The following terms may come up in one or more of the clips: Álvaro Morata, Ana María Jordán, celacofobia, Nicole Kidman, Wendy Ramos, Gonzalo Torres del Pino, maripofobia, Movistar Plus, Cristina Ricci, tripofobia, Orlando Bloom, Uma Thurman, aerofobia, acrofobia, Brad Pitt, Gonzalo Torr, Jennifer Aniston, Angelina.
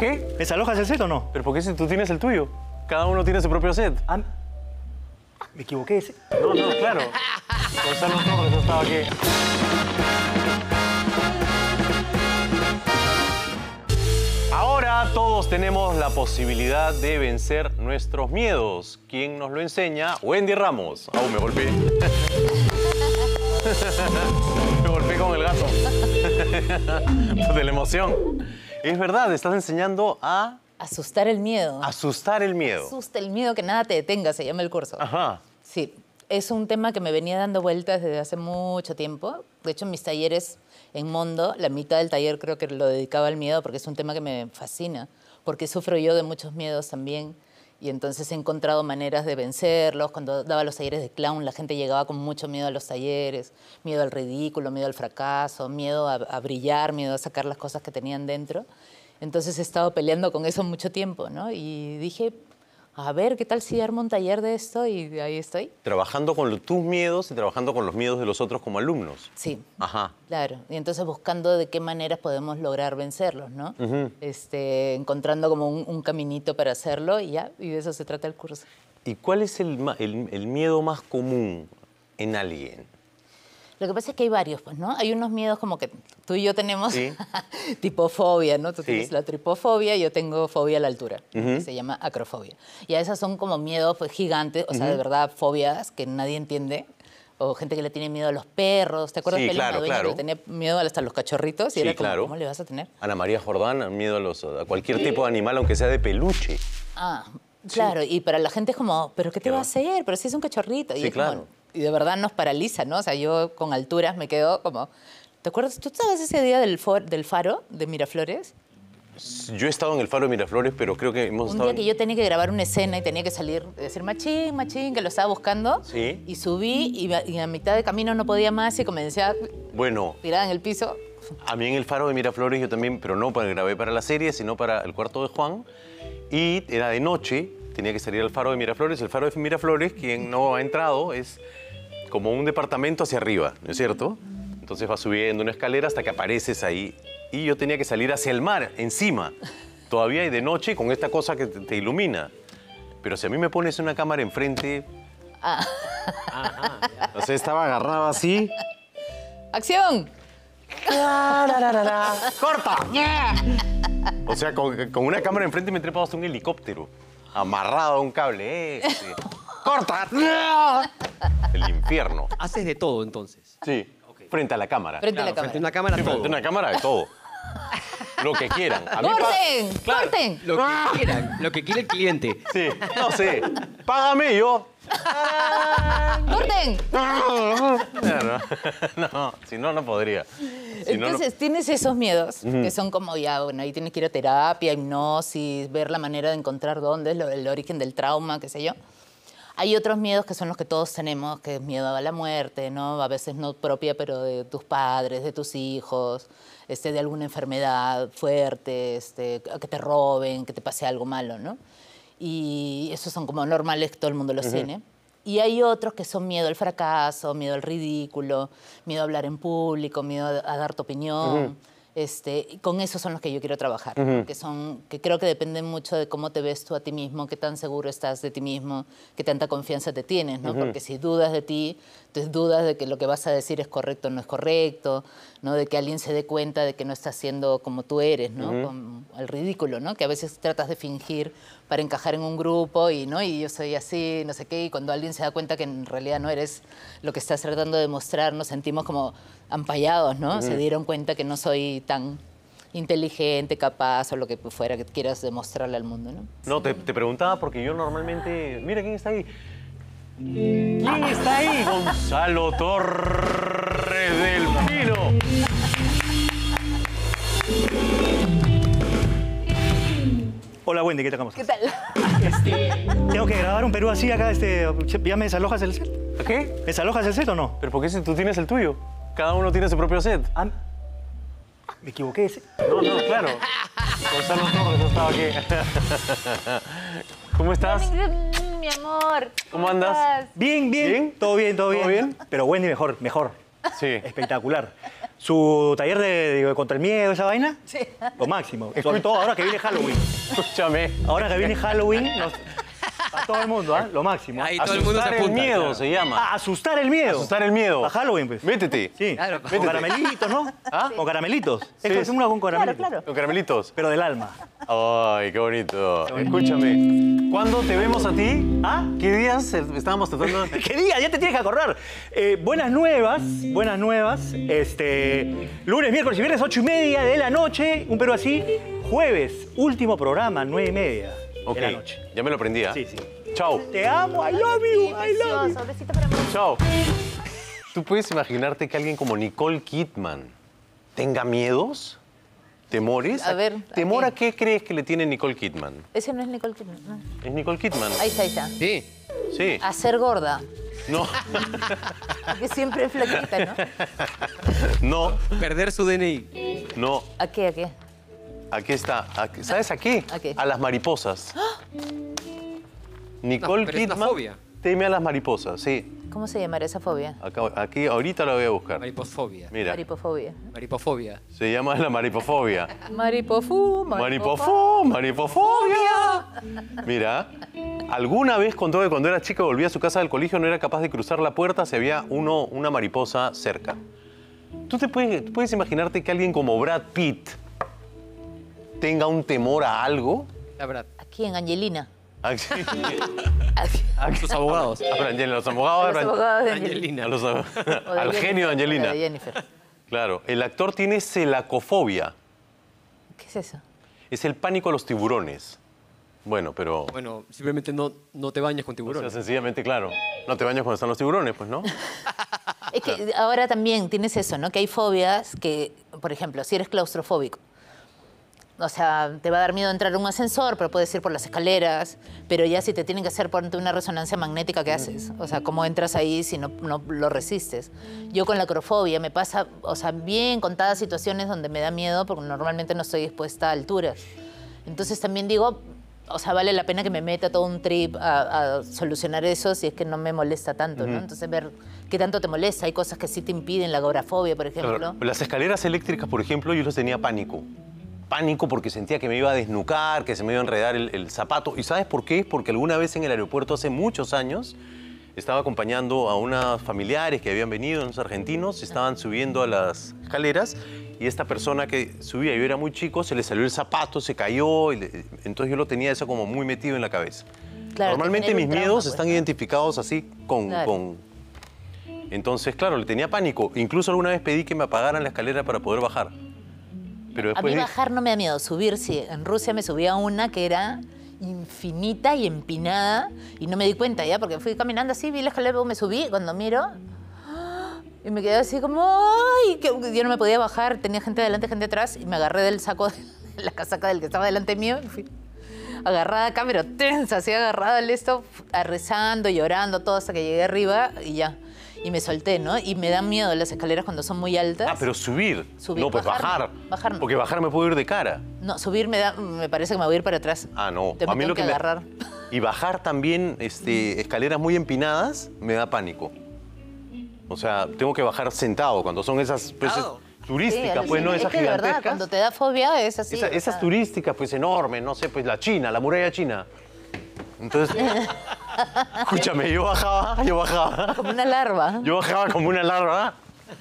qué? ¿Desalojas el set o no? ¿Pero por qué si tú tienes el tuyo? Cada uno tiene su propio set. Ah, ¿me equivoqué ese? No, no, claro. Gonzalo Torr, yo estaba aquí. Ahora todos tenemos la posibilidad de vencer nuestros miedos. ¿Quién nos lo enseña? Wendy Ramos. Me golpeé. Me golpeé con el gato. De la emoción. Es verdad, estás enseñando a... asustar el miedo. Asustar el miedo. Asusta el miedo, que nada te detenga, se llama el curso. Ajá. Sí, es un tema que me venía dando vueltas desde hace mucho tiempo. De hecho, en mis talleres en Mondo, la mitad del taller creo que lo dedicaba al miedo porque es un tema que me fascina, porque sufro yo de muchos miedos también. Y entonces he encontrado maneras de vencerlos. Cuando daba los talleres de clown, la gente llegaba con mucho miedo a los talleres. Miedo al ridículo, miedo al fracaso, miedo a brillar, miedo a sacar las cosas que tenían dentro. Entonces he estado peleando con eso mucho tiempo, ¿no? Y dije, a ver, ¿qué tal si armo un taller de esto? Y ahí estoy. Trabajando con tus miedos y trabajando con los miedos de los otros como alumnos. Sí. Ajá. Claro. Y entonces buscando de qué maneras podemos lograr vencerlos, ¿no? Encontrando como un caminito para hacerlo y ya. Y de eso se trata el curso. ¿Y cuál es el miedo más común en alguien? Lo que pasa es que hay varios, pues, ¿no? Hay unos miedos como que tú y yo tenemos, ¿sí? Tipo fobia, ¿no? Tú tienes la tripofobia, yo tengo fobia a la altura, que se llama acrofobia. Y a esas son como miedos, pues, gigantes, o sea, de verdad, fobias que nadie entiende. O gente que le tiene miedo a los perros. ¿Te acuerdas? Sí, claro, claro. Que tenía miedo hasta a los cachorritos. Y sí, era como, claro. ¿Cómo le vas a tener? Ana María Jordán, miedo a cualquier tipo de animal, aunque sea de peluche. Ah, claro. Y para la gente es como, ¿pero qué te va a hacer? Pero si es un cachorrito. Sí, y es claro. Como, y de verdad nos paraliza, ¿no? O sea, yo con alturas me quedo como... ¿Te acuerdas? ¿Tú estabas ese día del faro de Miraflores? Yo he estado en el faro de Miraflores, pero creo que hemos estado... Un día que yo tenía que grabar una escena y tenía que salir, decir machín, machín, que lo estaba buscando. Sí. Y subí y a mitad de camino no podía más y comencé a... Bueno. Tirada en el piso. A mí en el faro de Miraflores yo también, pero no grabé para la serie, sino para El Cuarto de Juan. Y era de noche... Tenía que salir al faro de Miraflores. El faro de Miraflores, quien no ha entrado, es como un departamento hacia arriba, ¿no es cierto? Entonces vas subiendo una escalera hasta que apareces ahí. Y yo tenía que salir hacia el mar, encima. Todavía hay de noche con esta cosa que te ilumina. Pero si a mí me pones una cámara enfrente... Ah. Ajá. O sea, estaba agarrado así. ¡Acción! La, la, la, la, la. ¡Corta! Yeah. O sea, con una cámara enfrente me he trepado hasta un helicóptero. Amarrado a un cable. ¡Corta! El infierno. Haces de todo, entonces. Sí. Okay. Frente a la cámara. Frente a la cámara. Frente a una cámara, sí, todo. Frente a una cámara de todo. Lo que quieran. ¡Corten! Claro, ¡corten! Lo que quieran. Lo que quiere el cliente. Sí. No sé. Págame yo. ¡Corten! No, si no, no podría. Si entonces, no... tienes esos miedos que son como ya, bueno, ahí tienes que ir a terapia, hipnosis, ver la manera de encontrar dónde es el origen del trauma, qué sé yo. Hay otros miedos que son los que todos tenemos, que es miedo a la muerte, ¿no? A veces no propia, pero de tus padres, de tus hijos, de alguna enfermedad fuerte, que te roben, que te pase algo malo, ¿no? Y esos son como normales, que todo el mundo los tiene. Y hay otros que son miedo al fracaso, miedo al ridículo, miedo a hablar en público, miedo a dar tu opinión. Y con esos son los que yo quiero trabajar, que creo que dependen mucho de cómo te ves tú a ti mismo, qué tan seguro estás de ti mismo, qué tanta confianza te tienes, ¿no? Porque si dudas de ti, entonces dudas de que lo que vas a decir es correcto o no es correcto, ¿no? De que alguien se dé cuenta de que no estás siendo como tú eres, ¿no? Con el ridículo, ¿no? Que a veces tratas de fingir para encajar en un grupo y, ¿no? Y yo soy así, no sé qué, y cuando alguien se da cuenta que en realidad no eres lo que estás tratando de mostrar, nos sentimos como ampallados, ¿no? Se dieron cuenta que no soy tan inteligente, capaz o lo que fuera que quieras demostrarle al mundo, ¿no? No, te preguntaba porque yo normalmente... Mira, ¿quién está ahí? ¿Quién está ahí? Gonzalo Torres del Pino. Hola, Wendy, ¿qué tal? ¿Cómo estás? ¿Qué tal? Tengo que grabar un Perú así acá, ¿ya me desalojas el set? ¿Qué? ¿Me desalojas el set o no? Pero ¿por qué si tú tienes el tuyo? Cada uno tiene su propio set. Ah, me equivoqué ese. No, no, claro. Gonzalo Torr, yo estaba aquí. ¿Cómo estás? Mi amor. ¿Cómo andas? Bien, bien. ¿Todo bien? Pero Wendy mejor. Sí. Espectacular. su taller de contra el miedo, esa vaina, sí. Lo máximo. Sobre todo ahora que viene Halloween. Escúchame. Ahora que viene Halloween, a todo el mundo, ¿eh? Lo máximo. Ahí todo el mundo se apunta. Asustar el miedo, claro. Se llama. Ah, asustar el miedo. Asustar el miedo. A Halloween, pues. Métete. Sí. Claro, con caramelitos, ¿no? ¿Ah? Sí. Con caramelitos. Sí. Es como una con caramelitos. Claro, claro. Con caramelitos. Pero del alma. Ay, qué bonito. Escúchame. ¿Cuándo te vemos a ti? ¿Ah? ¿Qué días estábamos tratando? ¿Qué día? Ya te tienes que acordar. Buenas nuevas. Buenas nuevas. Lunes, miércoles y viernes, 8:30 de la noche. Un Perú así. Jueves, último programa, 9:30. Ok, de la noche. Ya me lo aprendí, ¿eh? Sí, sí. Chao. Te amo, I love you, I love you. Besito para mí. Chao. ¿Tú puedes imaginarte que alguien como Nicole Kidman tenga miedos? ¿Temores? A ver. ¿Temor a qué crees que le tiene Nicole Kidman? Ese no es Nicole Kidman. No. Es Nicole Kidman. Ahí está, ahí está. Sí, sí. A ser gorda. No. Que siempre es flaquita, ¿no? No. Perder su DNI. No. ¿A qué, a qué? Aquí está. ¿Sabes a qué? ¿A qué? A las mariposas. ¿Ah? Nicole Kidman teme a las mariposas, sí. ¿Cómo se llamará esa fobia? Acá, aquí, ahorita la voy a buscar. Maripofobia. Mira. Maripofobia. Maripofobia. Se llama la maripofobia. Maripofú, maripofú, maripofobia. Mira, alguna vez contó que cuando era chica volvía a su casa del colegio, no era capaz de cruzar la puerta si había una mariposa cerca. ¿Tú puedes imaginarte que alguien como Brad Pitt tenga un temor a algo? La verdad. Aquí en Angelina. Aquí. A sus abogados. A los abogados de Angelina. Al genio de Angelina. Claro. El actor tiene celacofobia. ¿Qué es eso? Es el pánico a los tiburones. Bueno, pero... Bueno, simplemente no te bañas con tiburones. O sea, sencillamente, claro. No te bañas cuando están los tiburones, pues, ¿no? Es que claro. Ahora también tienes eso, ¿no? Que hay fobias que, por ejemplo, si eres claustrofóbico, o sea, te va a dar miedo entrar a un ascensor, pero puedes ir por las escaleras. Pero ya si te tienen que hacer, ponte una resonancia magnética, ¿qué haces? O sea, ¿cómo entras ahí si no lo resistes? Yo con la acrofobia me pasa, o sea, bien contadas situaciones donde me da miedo porque normalmente no estoy expuesta a alturas. Entonces también digo, o sea, vale la pena que me meta todo un trip a solucionar eso si es que no me molesta tanto, ¿no? Entonces ver qué tanto te molesta. Hay cosas que sí te impiden, la agorafobia, por ejemplo. Claro, las escaleras eléctricas, por ejemplo, yo les tenía pánico. Pánico porque sentía que me iba a desnucar, que se me iba a enredar el zapato. ¿Y sabes por qué? Es porque alguna vez en el aeropuerto hace muchos años estaba acompañando a unos familiares que habían venido, unos argentinos, estaban subiendo a las escaleras y esta persona que subía, yo era muy chico, se le salió el zapato, se cayó. Entonces yo lo tenía eso como muy metido en la cabeza. Claro, normalmente mis miedos están identificados así con... Claro. Entonces, claro, le tenía pánico. Incluso alguna vez pedí que me apagaran la escalera para poder bajar. Pero a mí bajar no me da miedo, subir sí. En Rusia me subía una que era infinita y empinada y no me di cuenta ya porque fui caminando así, vi la escalera, me subí, cuando miro y me quedé así como ¡ay! Que yo no me podía bajar, tenía gente adelante, gente atrás y me agarré del saco de la casaca del que estaba delante mío y fui agarrada acá, pero tensa, así agarrada al esto, rezando, llorando, todo hasta que llegué arriba y ya. Y me solté, ¿no? Y me dan miedo las escaleras cuando son muy altas. Ah, pero subir. Subir. No, pues bajar. Bajar. Porque bajar me puedo ir de cara. No, subir me parece que me voy a ir para atrás. Ah, no. A mí lo que me... agarrar. Y bajar también escaleras muy empinadas me da pánico. O sea, tengo que bajar sentado cuando son esas veces turísticas, sí, pues, ¿no? Esas gigantescas. De verdad, cuando te da fobia es así. Esas turísticas, pues, enormes, no sé, pues, la China, la muralla china. Entonces... Escúchame, yo bajaba. Como una larva. Yo bajaba como una larva.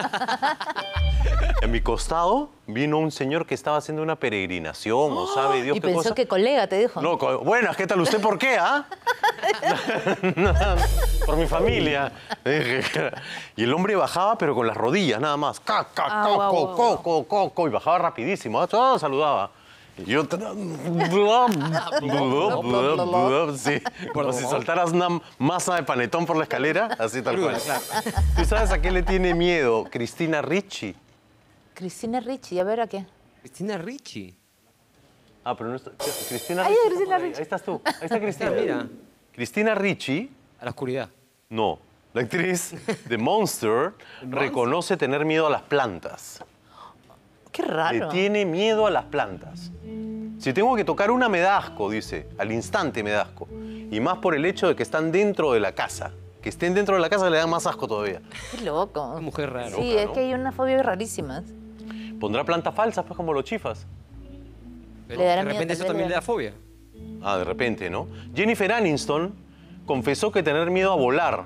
A mi costado vino un señor que estaba haciendo una peregrinación, o sabe Dios qué cosa. Y pensó que colega, te dijo. No, buenas, ¿qué tal usted? ¿Por qué, ah? Por mi familia. Y el hombre bajaba, pero con las rodillas, nada más. Y bajaba rapidísimo. Todo saludaba. Yo... Sí, como si saltaras una masa de panetón por la escalera, así tal cual. ¿Tú sabes a qué le tiene miedo Cristina Ricci? Cristina Ricci, a ver, ¿a qué? Cristina Ricci. Ah, pero no está... Cristina Ricci. Ahí estás tú. Ahí está Cristina. Mira. Cristina Ricci... A la oscuridad. No. La actriz de Monster reconoce tener miedo a las plantas. Qué raro. Le tiene miedo a las plantas. Si tengo que tocar una, me da asco, dice. Al instante me da asco. Y más por el hecho de que están dentro de la casa. que estén dentro de la casa le dan más asco todavía. Qué loco. Una mujer rara. Sí, loca, es que hay unas fobias rarísimas. Pondrá plantas falsas, pues, como los chifas. Pero de repente eso también le da fobia. Ah, de repente, ¿no? Jennifer Aniston confesó que tener miedo a volar,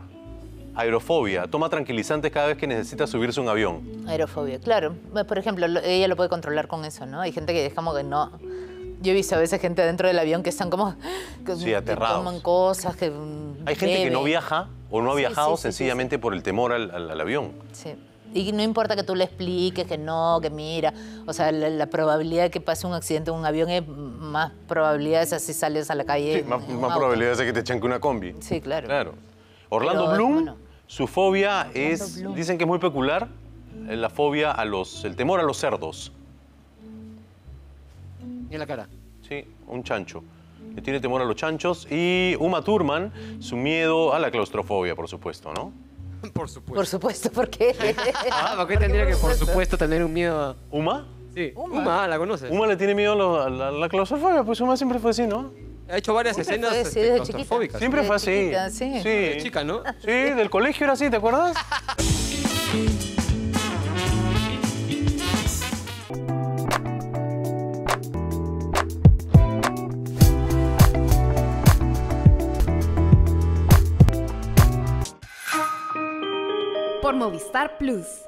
aerofobia, toma tranquilizantes cada vez que necesita subirse a un avión. Aerofobia, claro. Por ejemplo, ella lo puede controlar con eso, ¿no? Hay gente que es como que no... Yo he visto a veces gente dentro del avión que están como... Que, sí, aterrados. Que toman cosas, que... Hay gente que no viaja o no ha viajado sencillamente por el temor al avión. Sí. Y no importa que tú le expliques que no, que mira. O sea, la probabilidad de que pase un accidente en un avión es más probabilidades así si sales a la calle. Sí, más probabilidades de que te chanque una combi. Sí, claro. Claro. Orlando Bloom, bueno, su fobia es... Bloom. Dicen que es muy peculiar, la fobia a los... El temor a los cerdos. ¿Y en la cara? Sí, un chancho. Le tiene temor a los chanchos. Y Uma Thurman, su miedo a la claustrofobia, por supuesto, ¿no? Por supuesto. Por supuesto, ¿por qué? Ah, ¿por qué tendría que, por supuesto, tener un miedo a...? ¿Uma? Sí. Uma, ¿la conoces? Uma le tiene miedo a la claustrofobia, pues Uma siempre fue así, ¿no? Ha hecho varias escenas claustrofóbicas. Siempre fue así. Sí. De chica, ¿no? Sí, del colegio era así, ¿te acuerdas? Movistar Plus.